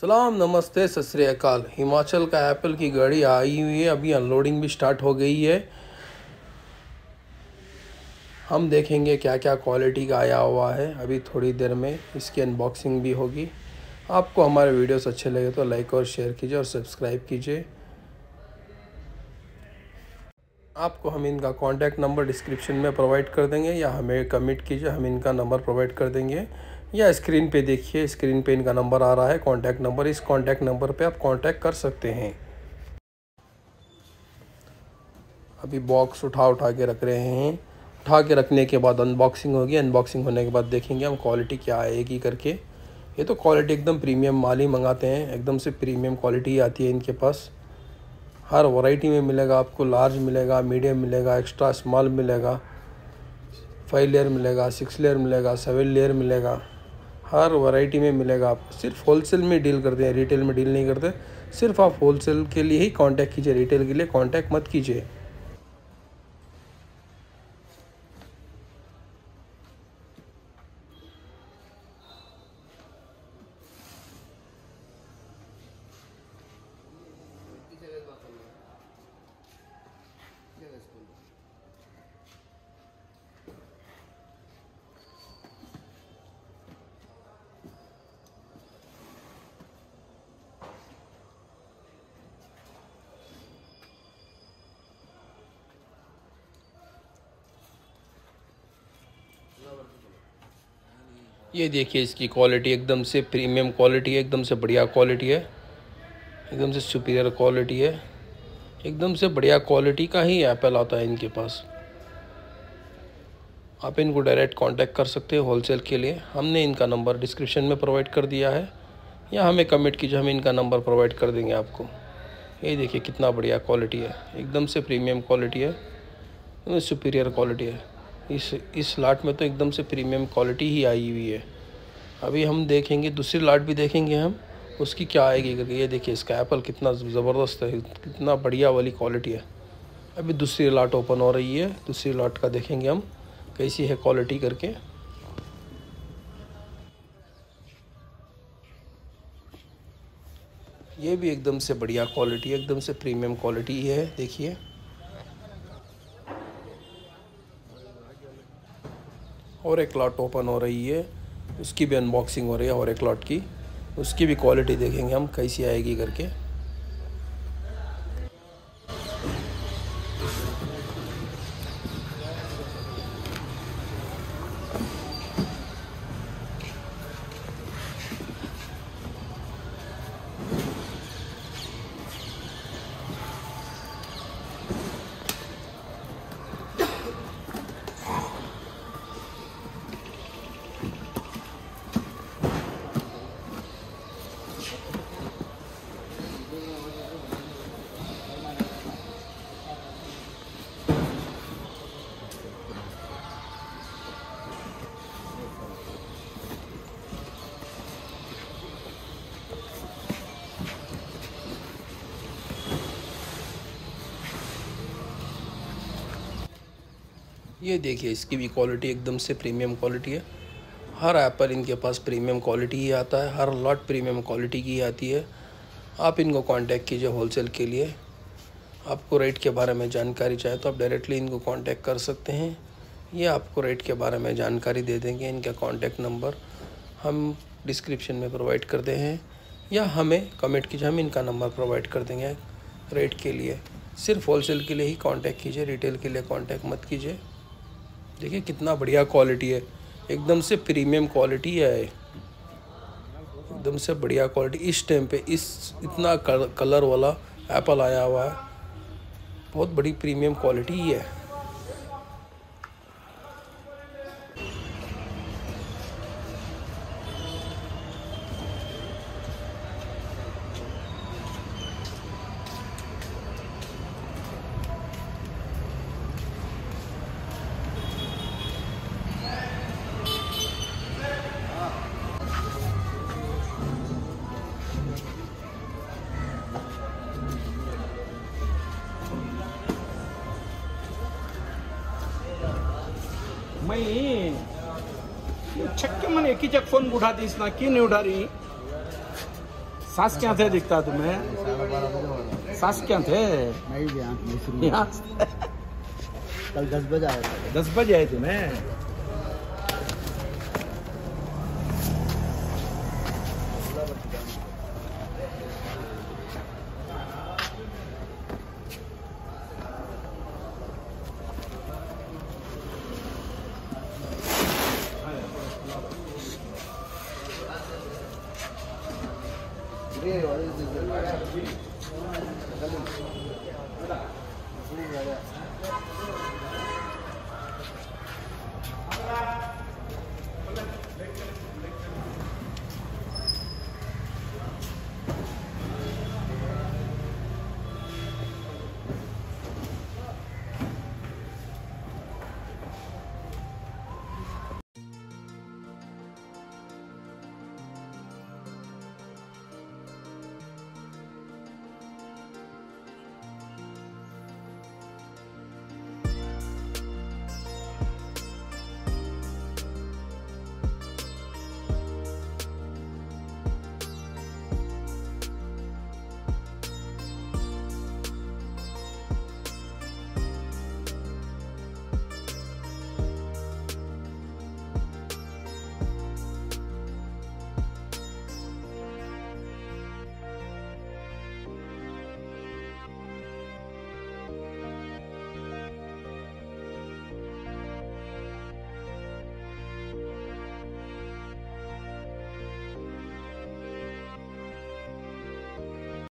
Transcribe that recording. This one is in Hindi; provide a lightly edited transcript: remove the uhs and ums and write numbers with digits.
सलाम नमस्ते सत श्री अकाल। हिमाचल का एप्पल की गाड़ी आई हुई है, अभी अनलोडिंग भी स्टार्ट हो गई है। हम देखेंगे क्या क्या क्वालिटी का आया हुआ है। अभी थोड़ी देर में इसकी अनबॉक्सिंग भी होगी। आपको हमारे वीडियोस अच्छे लगे तो लाइक और शेयर कीजिए और सब्सक्राइब कीजिए। आपको हम इनका कॉन्टैक्ट नंबर डिस्क्रिप्शन में प्रोवाइड कर देंगे, या हमें कमेंट कीजिए, हम इनका नंबर प्रोवाइड कर देंगे। या स्क्रीन पे देखिए, स्क्रीन पे इनका नंबर आ रहा है, कॉन्टैक्ट नंबर। इस कॉन्टैक्ट नंबर पे आप कॉन्टैक्ट कर सकते हैं। अभी बॉक्स उठा के रख रहे हैं। उठा के रखने के बाद अनबॉक्सिंग होगी। अनबॉक्सिंग होने के बाद देखेंगे हम क्वालिटी क्या आएगी करके। ये तो क्वालिटी एकदम प्रीमियम माल ही मंगाते हैं, एकदम से प्रीमियम क्वालिटी आती है इनके पास। हर वैरायटी में मिलेगा आपको, लार्ज मिलेगा, मीडियम मिलेगा, एक्स्ट्रा स्मॉल मिलेगा, 5 लेयर मिलेगा, 6 लेयर मिलेगा, 7 लेयर मिलेगा, हर वैरायटी में मिलेगा आपको। सिर्फ होलसेल में डील करते हैं, रिटेल में डील नहीं करते। सिर्फ आप होलसेल के लिए ही कांटेक्ट कीजिए, रिटेल के लिए कांटेक्ट मत कीजिए। ये देखिए, इसकी क्वालिटी एकदम से प्रीमियम क्वालिटी है, एकदम से बढ़िया क्वालिटी है, एकदम से सुपीरियर क्वालिटी है। एकदम से बढ़िया क्वालिटी का ही एप्पल आता है इनके पास। आप इनको डायरेक्ट कांटेक्ट कर सकते हैं होलसेल के लिए। हमने इनका नंबर डिस्क्रिप्शन में प्रोवाइड कर दिया है, या हमें कमेंट कीजिए, हम इनका नंबर प्रोवाइड कर देंगे आपको। ये देखिए कितना बढ़िया क्वालिटी है, एकदम से प्रीमियम क्वालिटी है, सुपीरियर क्वालिटी है। इस लाट में तो एकदम से प्रीमियम क्वालिटी ही आई हुई है। अभी हम देखेंगे, दूसरी लाट भी देखेंगे हम, उसकी क्या आएगी करके। ये देखिए, इसका एप्पल कितना ज़बरदस्त है, कितना बढ़िया वाली क्वालिटी है। अभी दूसरी लाट ओपन हो रही है, दूसरी लाट का देखेंगे हम कैसी है क्वालिटी करके। ये भी एकदम से बढ़िया क्वालिटी है, एकदम से प्रीमियम क्वालिटी है। देखिए और एक लॉट ओपन हो रही है, उसकी भी अनबॉक्सिंग हो रही है। और एक लॉट की उसकी भी क्वालिटी देखेंगे हम कैसी आएगी करके। ये देखिए, इसकी भी क्वालिटी एकदम से प्रीमियम क्वालिटी है। हर एप्पल इनके पास प्रीमियम क्वालिटी ही आता है, हर लॉट प्रीमियम क्वालिटी की आती है। आप इनको कांटेक्ट कीजिए होलसेल के लिए। आपको रेट के बारे में जानकारी चाहिए तो आप डायरेक्टली इनको कांटेक्ट कर सकते हैं, ये आपको रेट के बारे में जानकारी दे देंगे। इनका कॉन्टैक्ट नंबर हम डिस्क्रिप्शन में प्रोवाइड कर दें हैं, या हमें कमेंट कीजिए, हम इनका नंबर प्रोवाइड कर देंगे रेट के लिए। सिर्फ होलसेल के लिए ही कॉन्टैक्ट कीजिए, रिटेल के लिए कॉन्टैक्ट मत कीजिए। देखिए कितना बढ़िया क्वालिटी है, एकदम से प्रीमियम क्वालिटी है, एकदम से बढ़िया क्वालिटी। इस टाइम पे इस इतना कलर वाला एप्पल आया हुआ है, बहुत बड़ी प्रीमियम क्वालिटी ही है। मैं चक्के मन एक ही चक फोन उठा दीस ना कि नहीं उठा रही सास क्या थे दिखता तुम्हें? सास क्या थे? कल 10 बजे आए थे। 10 बजे आए तुम्हें?